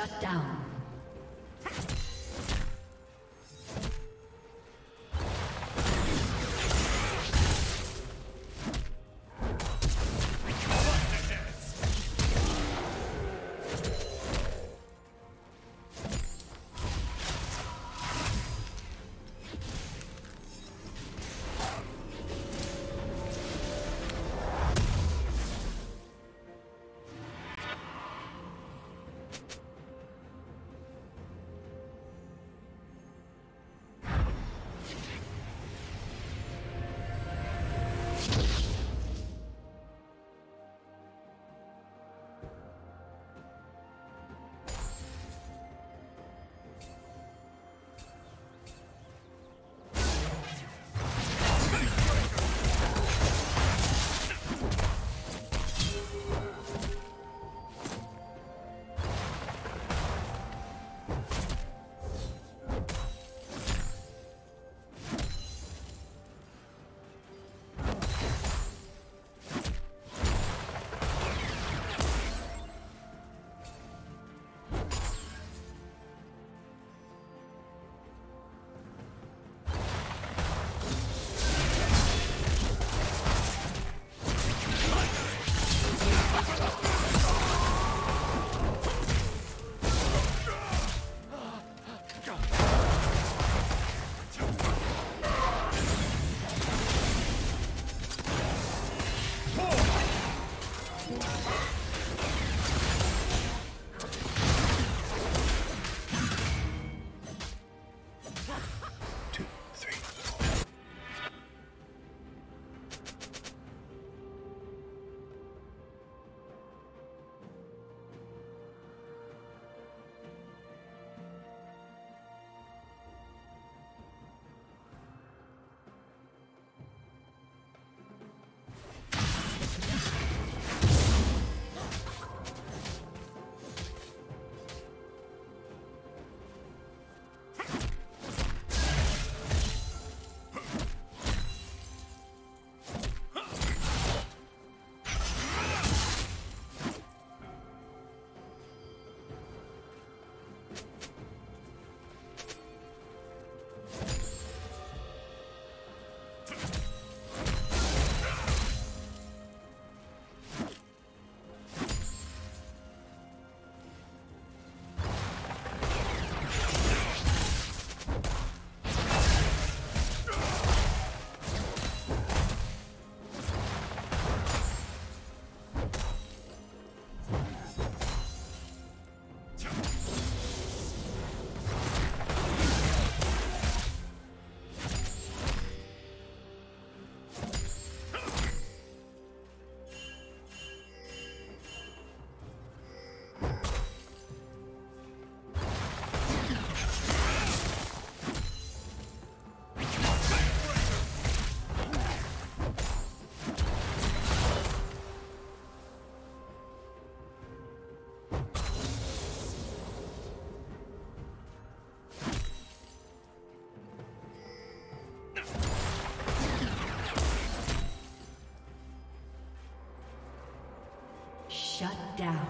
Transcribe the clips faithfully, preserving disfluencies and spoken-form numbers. Shut down. Shut down.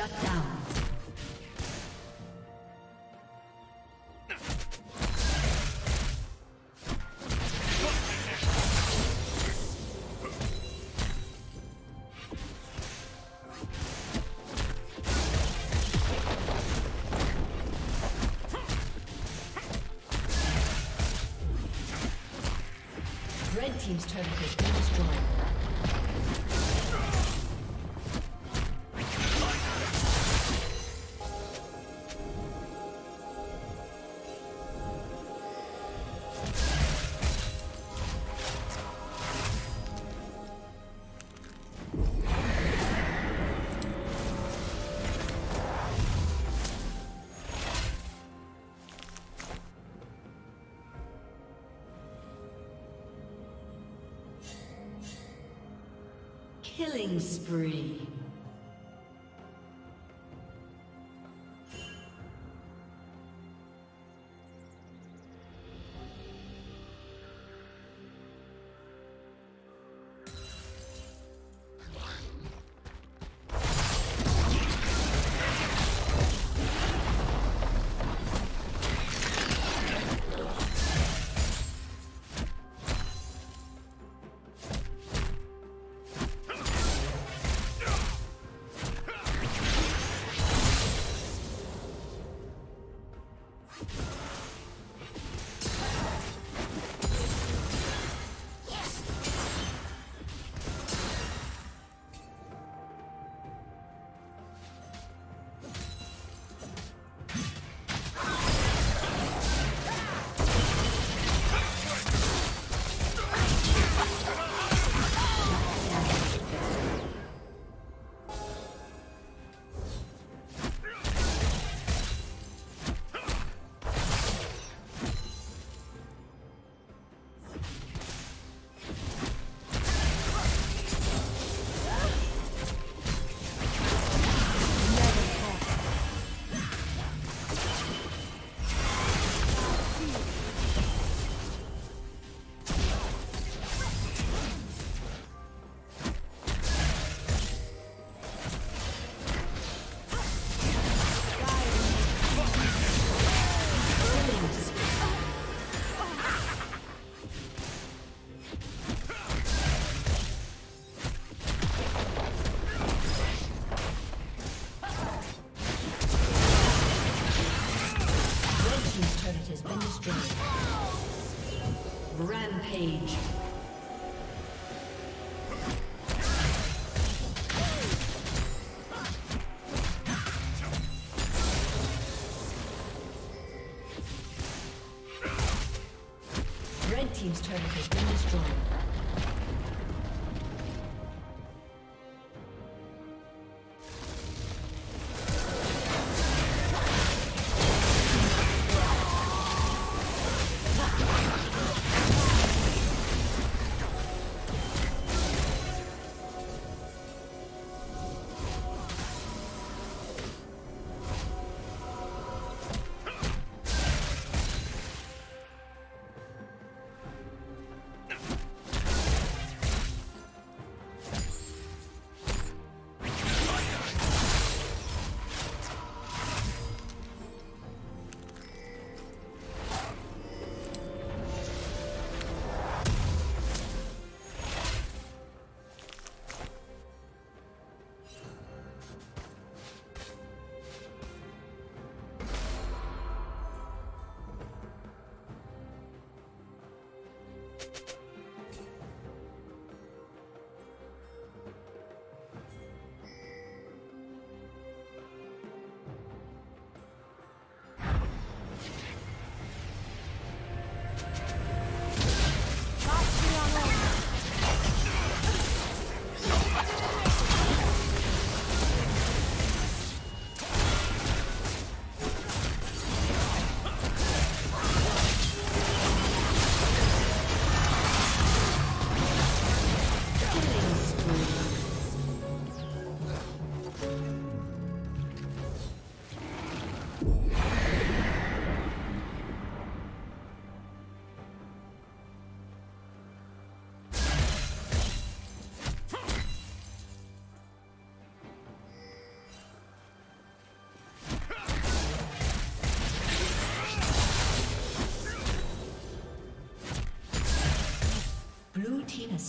Shut down. Red team's turret has been destroyed. Killing spree. Rampage. Red team's turret has been destroyed. has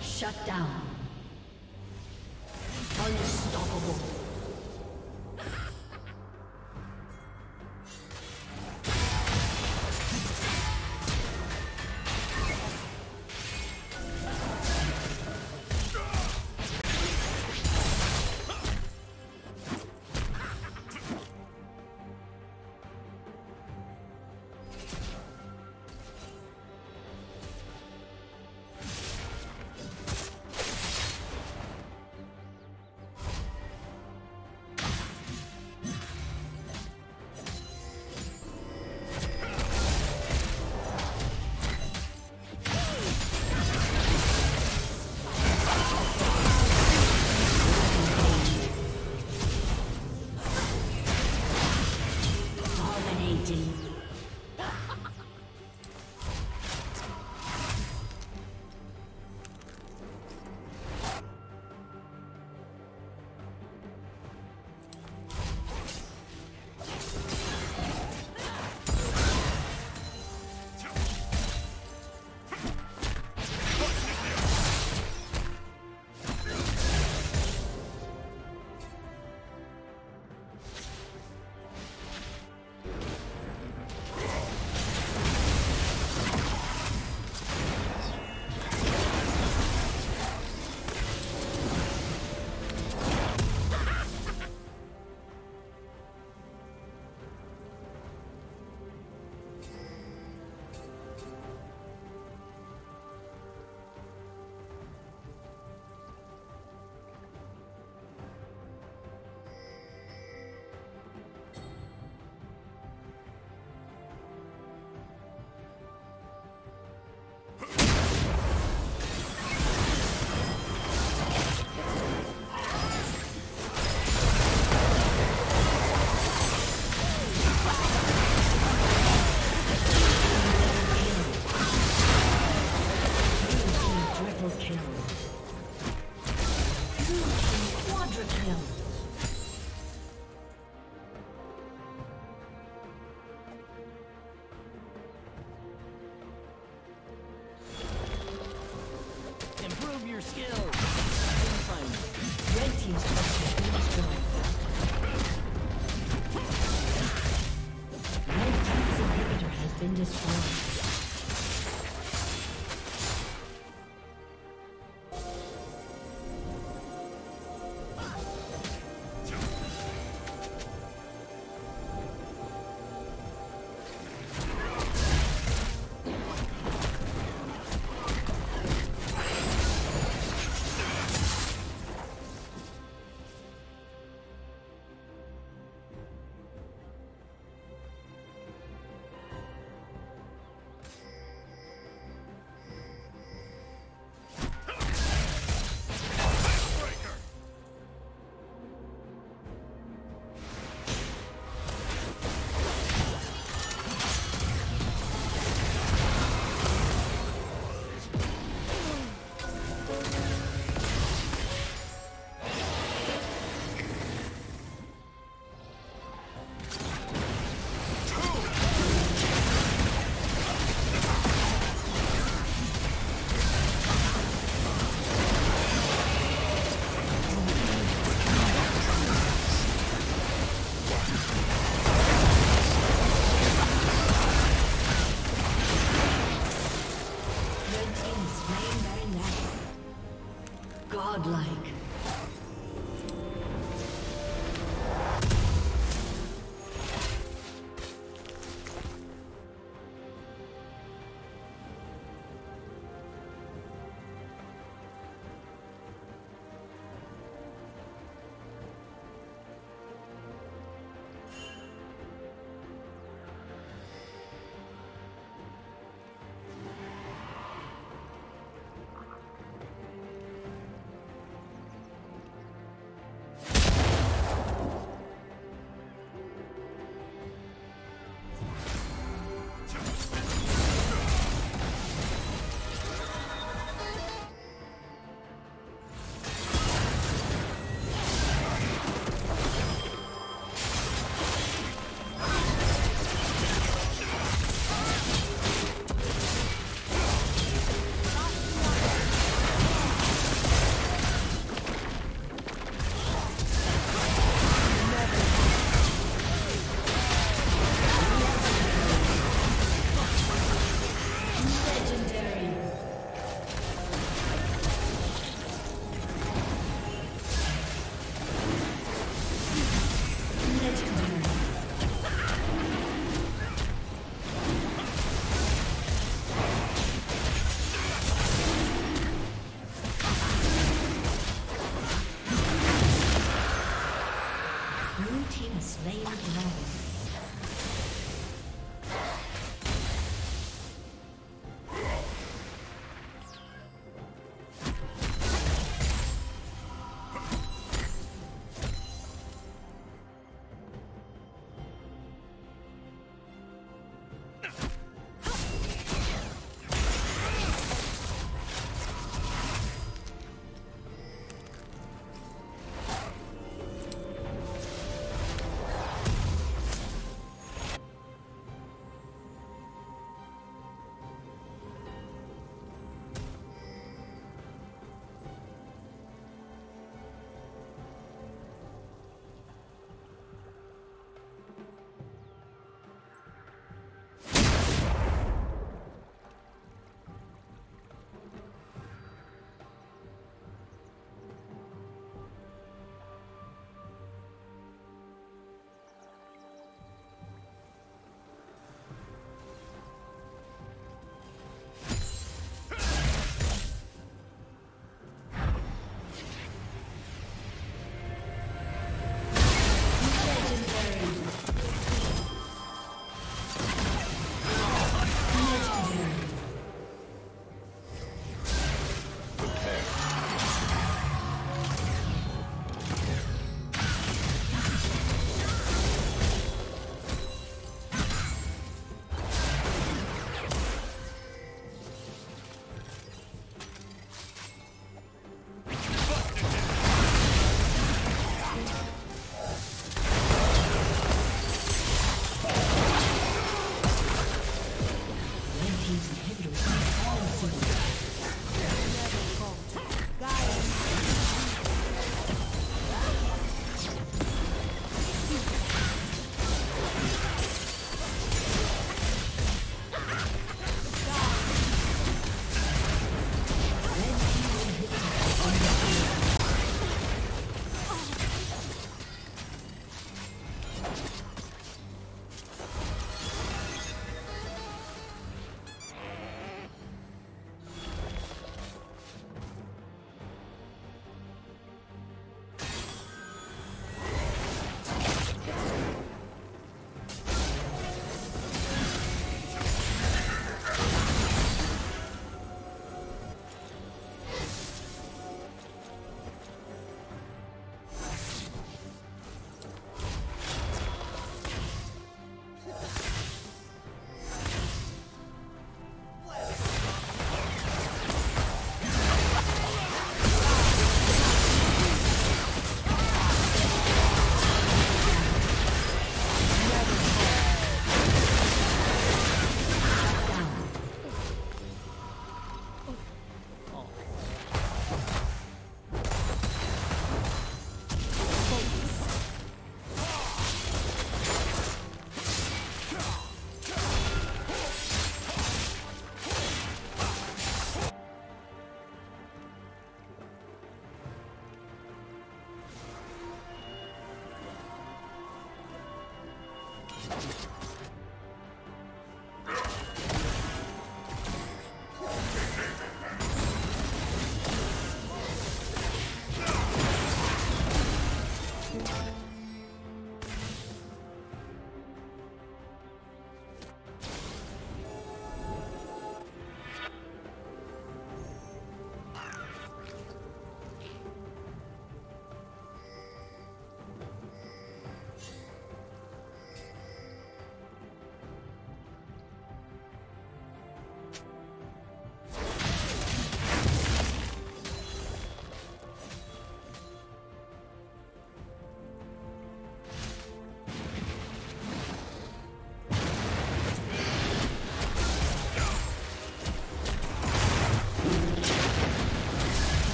Shut down. Unstoppable.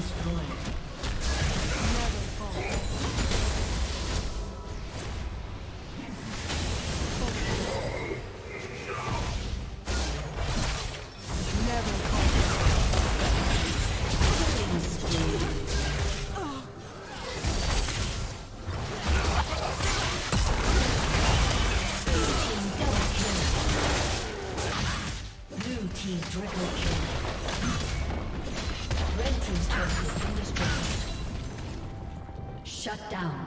destroyed. Shut down.